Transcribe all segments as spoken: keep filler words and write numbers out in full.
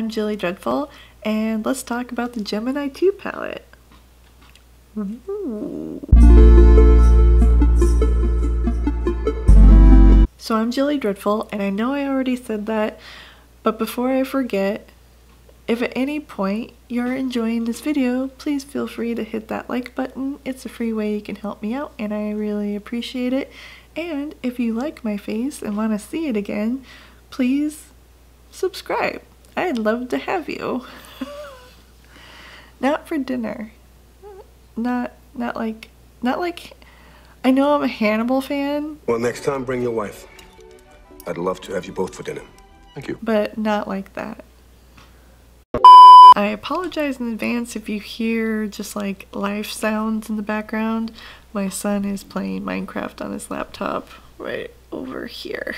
I'm Jilly Dreadful, and let's talk about the Gemini two palette. Ooh. So I'm Jilly Dreadful, and I know I already said that, but before I forget, if at any point you're enjoying this video, please feel free to hit that like button. It's a free way you can help me out, and I really appreciate it. And if you like my face and want to see it again, please subscribe. I'd love to have you. Not for dinner. Not, not like, not like, I know I'm a Hannibal fan. Well, next time bring your wife. I'd love to have you both for dinner. Thank you. But not like that. I apologize in advance if you hear just like life sounds in the background. My son is playing Minecraft on his laptop right over here.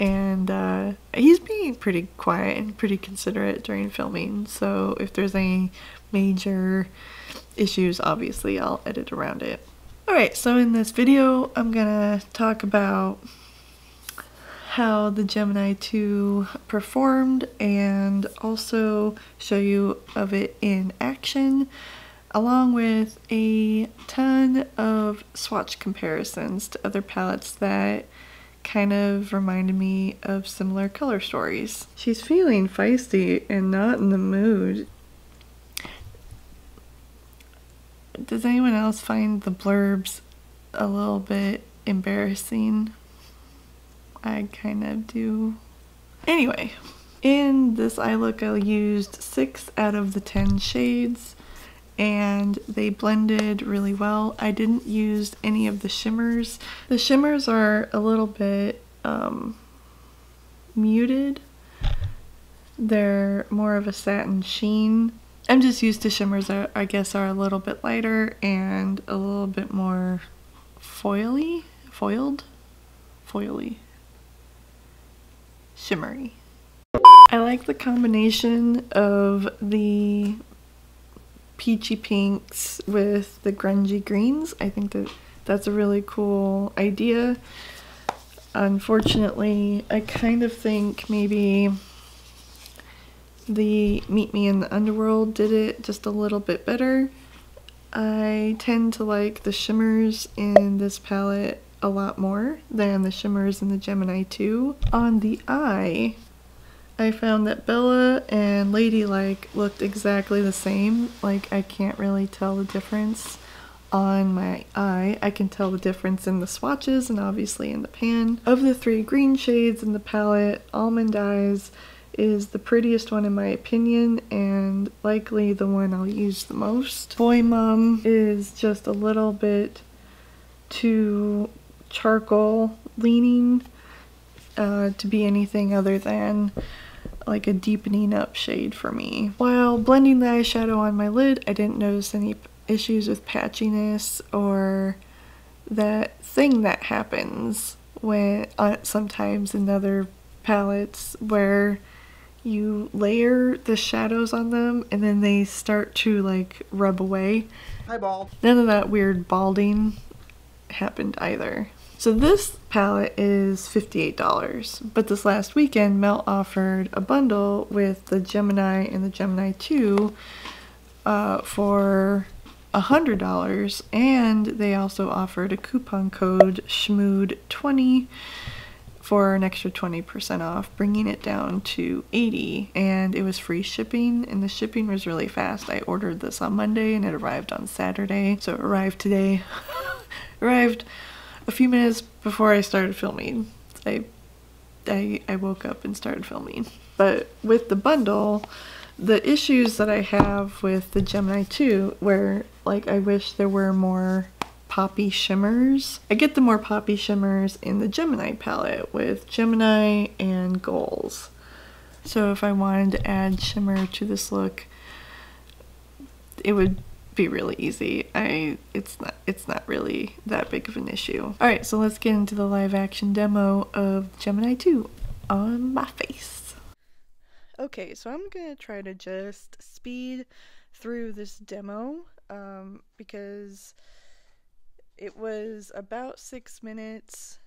And uh, he's being pretty quiet and pretty considerate during filming. So if there's any major issues, obviously I'll edit around it. Alright, so in this video I'm gonna talk about how the Gemini two performed and also show you of it in action, along with a ton of swatch comparisons to other palettes that kind of reminded me of similar color stories. She's feeling feisty and not in the mood. Does anyone else find the blurbs a little bit embarrassing? I kind of do. Anyway, in this eye look I used six out of the ten shades and they blended really well. I didn't use any of the shimmers. The shimmers are a little bit um, muted. They're more of a satin sheen. I'm just used to shimmers that I guess are a little bit lighter and a little bit more foily, foiled, foily. Shimmery. I like the combination of the peachy pinks with the grungy greens. I think that that's a really cool idea. Unfortunately, I kind of think maybe the Meet Me in the Underworld did it just a little bit better. I tend to like the shimmers in this palette a lot more than the shimmers in the Gemini two. On the eye, I found that Bella and Ladylike looked exactly the same. Like, I can't really tell the difference on my eye. I can tell the difference in the swatches and obviously in the pan. Of the three green shades in the palette, Almond Eyes is the prettiest one in my opinion and likely the one I'll use the most. Boy Mum is just a little bit too charcoal leaning uh, to be anything other than like a deepening up shade for me. While blending the eyeshadow on my lid, I didn't notice any issues with patchiness or that thing that happens when uh, sometimes in other palettes where you layer the shadows on them and then they start to like rub away. Hi, bald. None of that weird balding happened either. So this palette is fifty-eight dollars, but this last weekend Melt offered a bundle with the Gemini and the Gemini two uh, for one hundred dollars, and they also offered a coupon code S H M O O D twenty for an extra twenty percent off, bringing it down to eighty dollars, and it was free shipping, and the shipping was really fast. I ordered this on Monday and it arrived on Saturday, so it arrived today. Arrived a few minutes before I started filming. I, I I woke up and started filming. But with the bundle, the issues that I have with the Gemini two, where like I wish there were more poppy shimmers. I get the more poppy shimmers in the Gemini palette with Gemini and Goals. So if I wanted to add shimmer to this look, it would be really easy. I it's not it's not really that big of an issue. All right, so let's get into the live action demo of Gemini two on my face. Okay, so I'm gonna try to just speed through this demo um, because it was about six minutes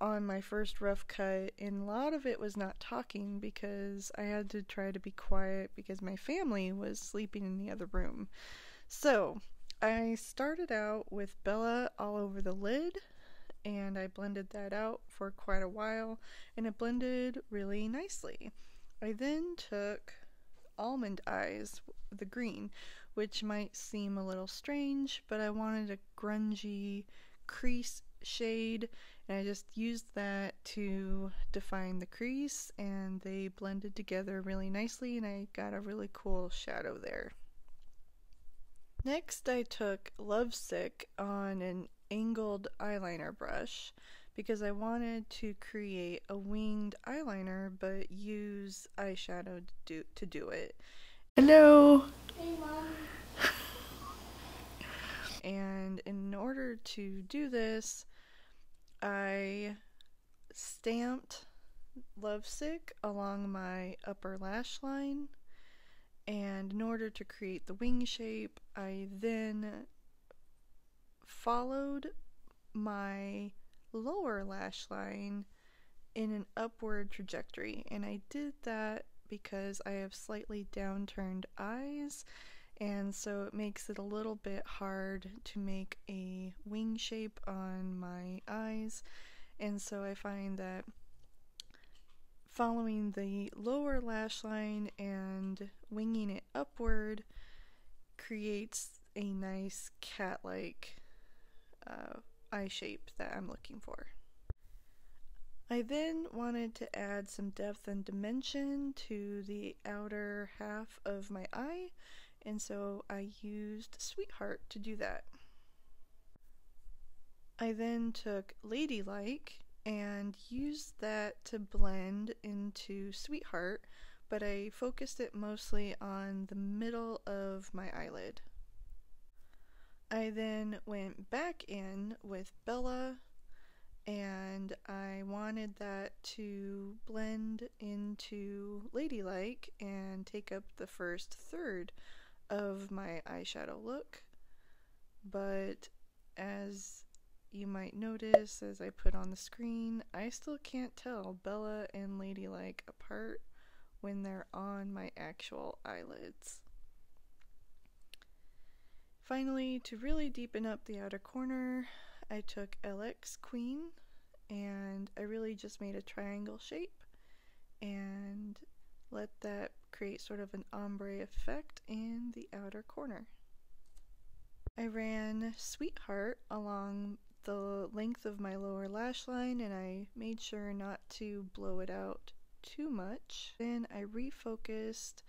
on my first rough cut, and a lot of it was not talking because I had to try to be quiet because my family was sleeping in the other room. So I started out with Bella all over the lid, and I blended that out for quite a while, and it blended really nicely. I then took Almond Eyes, the green, which might seem a little strange, but I wanted a grungy crease shade, and I just used that to define the crease, and they blended together really nicely, and I got a really cool shadow there. Next, I took Lovesick on an angled eyeliner brush because I wanted to create a winged eyeliner but use eyeshadow to do, to do it. Hello! Hey, Mom! And in order to do this, I stamped Lovesick along my upper lash line, and in order to create the wing shape, I then followed my lower lash line in an upward trajectory, and I did that because I have slightly downturned eyes, and so it makes it a little bit hard to make a wing shape on my eyes. And so I find that following the lower lash line and winging it upward creates a nice cat-like uh, eye shape that I'm looking for. I then wanted to add some depth and dimension to the outer half of my eye, and so I used Sweetheart to do that. I then took Ladylike and used that to blend into Sweetheart, but I focused it mostly on the middle of my eyelid. I then went back in with Bella, and I wanted that to blend into Ladylike and take up the first third of my eyeshadow look. But as you might notice, as I put on the screen, I still can't tell Bella and Ladylike apart when they're on my actual eyelids. Finally, to really deepen up the outer corner, I took L X Queen, and I really just made a triangle shape and let that create sort of an ombre effect in the outer corner. I ran Sweetheart along the length of my lower lash line, and I made sure not to blow it out too much. Then I refocused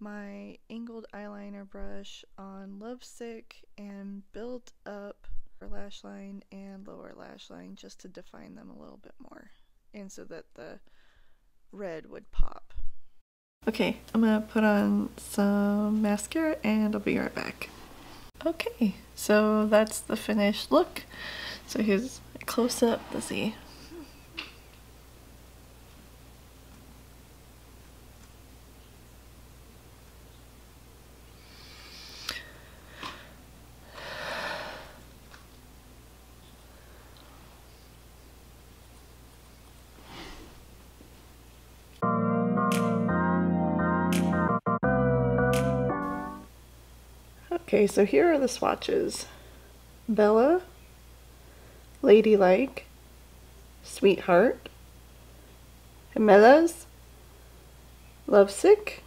my angled eyeliner brush on Lovesick and built up upper lash line and lower lash line just to define them a little bit more, and so that the red would pop. Okay, I'm gonna put on some mascara and I'll be right back. Okay, so that's the finished look. So here's a close-up. Let's see. Okay, so here are the swatches. Bella, Ladylike, Sweetheart, Gemelas, Lovesick,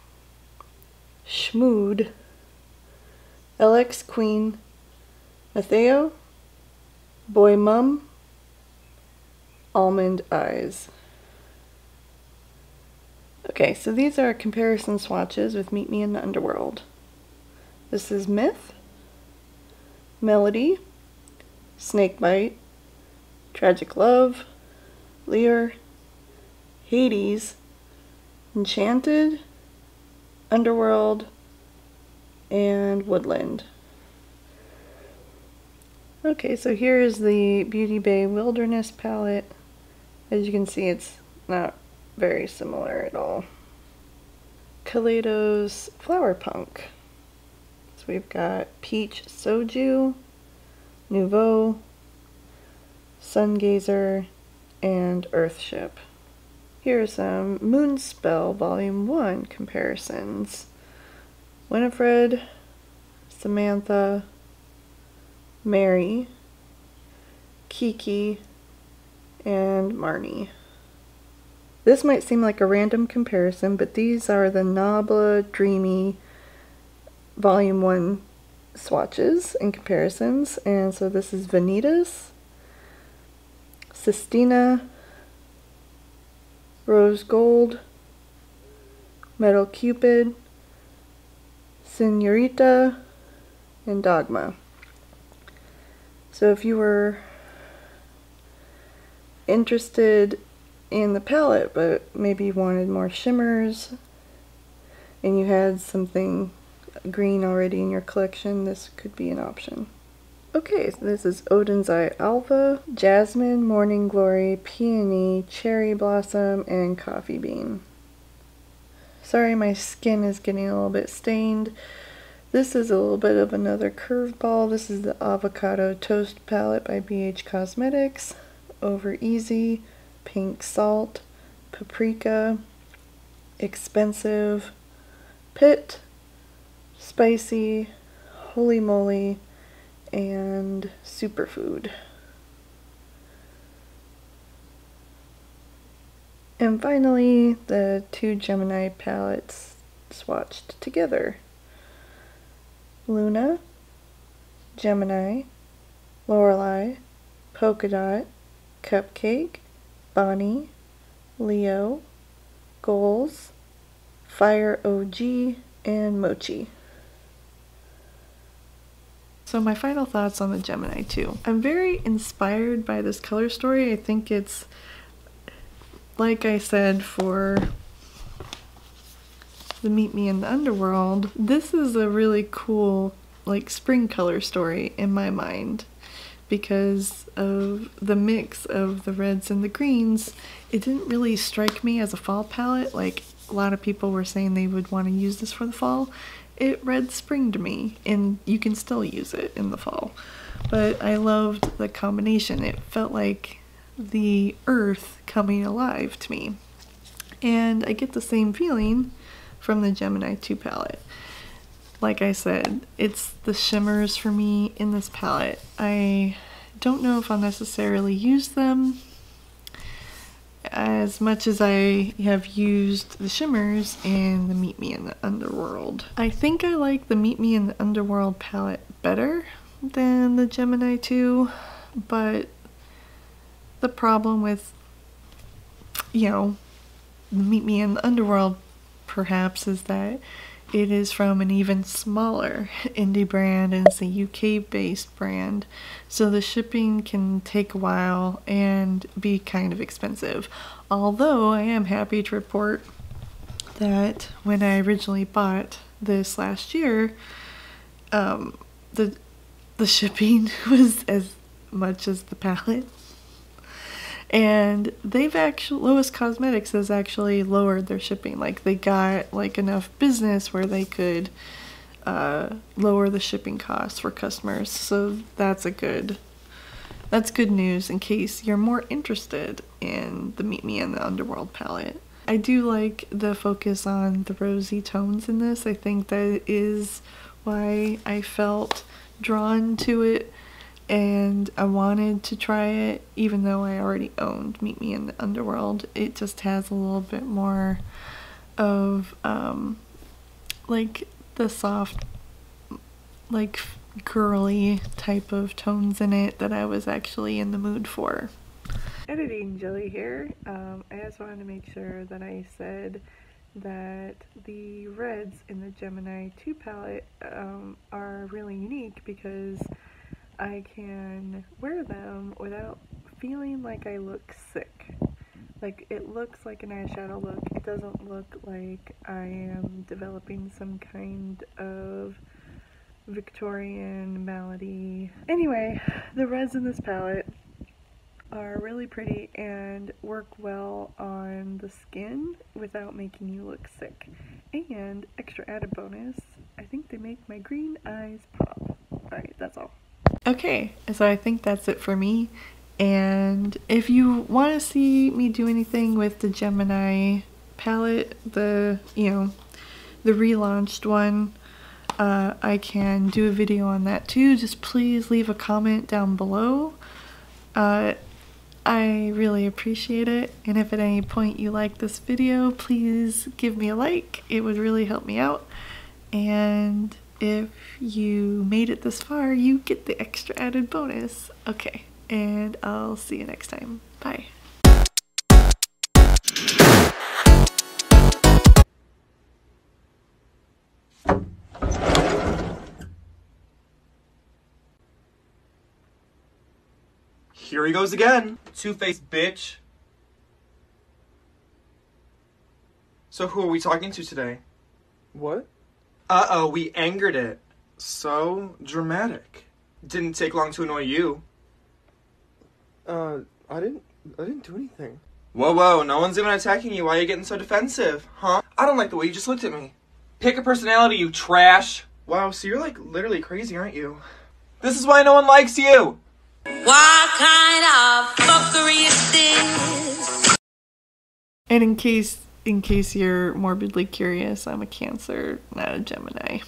SHMOOD, L X Queen, Mateo, Boy Mum, Almond Eyes. Okay, so these are comparison swatches with Meet Me in the Underworld. This is Myth, Melody, Snakebite, Tragic Love, Lear, Hades, Enchanted, Underworld, and Woodland. Okay, so here is the Beauty Bay Wilderness palette. As you can see, it's not very similar at all. Kaleidos Flower Punk. So we've got Peach Soju, Nouveau, Sungazer, and Earthship. Here are some Moonspell Volume one comparisons. Winifred, Samantha, Mary, Kiki, and Marnie. This might seem like a random comparison, but these are the Nabla Dreamy Volume one swatches and comparisons. And so this is Vanitas, Sistina, Rose Gold, Metal Cupid, Senorita, and Dogma. So if you were interested in the palette, but maybe you wanted more shimmers, and you had something green already in your collection, this could be an option. Okay, so this is Odin's Eye Alpha, Jasmine, Morning Glory, Peony, Cherry Blossom, and Coffee Bean. Sorry, my skin is getting a little bit stained. This is a little bit of another curveball. This is the Avocado Toast Palette by B H Cosmetics. Over Easy, Pink Salt, Paprika, Expensive, Pit, Spicy, Holy Moly, and Superfood. And finally, the two Gemini palettes swatched together. Luna, Gemini, Lorelei, Polka Dot, Cupcake, Bonnie, Leo, Goals, Fire O G, and Mochi. So my final thoughts on the Gemini two. I'm very inspired by this color story. I think it's, like I said, for the Meet Me in the Underworld, this is a really cool, like, spring color story in my mind. Because of the mix of the reds and the greens, it didn't really strike me as a fall palette. Like, a lot of people were saying they would want to use this for the fall. It read spring to me, and you can still use it in the fall. But I loved the combination. It felt like the earth coming alive to me. And I get the same feeling from the Gemini two palette. Like I said, it's the shimmers for me in this palette. I don't know if I'll necessarily use them as much as I have used the shimmers in the Meet Me in the Underworld. I think I like the Meet Me in the Underworld palette better than the Gemini two, but the problem with, you know, the Meet Me in the Underworld perhaps is that it is from an even smaller indie brand, and it's a U K based brand, so the shipping can take a while and be kind of expensive. Although I am happy to report that when I originally bought this last year, um, the, the shipping was as much as the palette. And they've actually, Lois Cosmetics has actually lowered their shipping. Like, they got like enough business where they could uh, lower the shipping costs for customers. So that's a good, that's good news in case you're more interested in the Meet Me in the Underworld palette. I do like the focus on the rosy tones in this. I think that is why I felt drawn to it. And I wanted to try it, even though I already owned Meet Me in the Underworld. It just has a little bit more of, um, like, the soft, like, girly type of tones in it that I was actually in the mood for. Editing Jilly here. Um, I just wanted to make sure that I said that the reds in the Gemini two palette um, are really unique because I can wear them without feeling like I look sick. Like, it looks like an eyeshadow look. It doesn't look like I am developing some kind of Victorian malady. Anyway, the reds in this palette are really pretty and work well on the skin without making you look sick. And extra added bonus, I think they make my green eyes pop. Alright, that's all. Okay, so I think that's it for me, And if you want to see me do anything with the Gemini palette, the, you know, the relaunched one, uh, I can do a video on that too. Just please leave a comment down below. Uh, I really appreciate it, and if at any point you like this video, please give me a like. It would really help me out. And if you made it this far, you get the extra added bonus. Okay, and I'll see you next time. Bye. Here he goes again. Two-faced bitch. So who are we talking to today? What? Uh-oh, we angered it. So dramatic. Didn't take long to annoy you. Uh, I didn't, I didn't do anything. Whoa, whoa, no one's even attacking you. Why are you getting so defensive, huh? I don't like the way you just looked at me. Pick a personality, you trash. Wow, so you're like literally crazy, aren't you? This is why no one likes you. What kind of fuckery is this? And in case in case you're morbidly curious, I'm a Cancer, not a Gemini.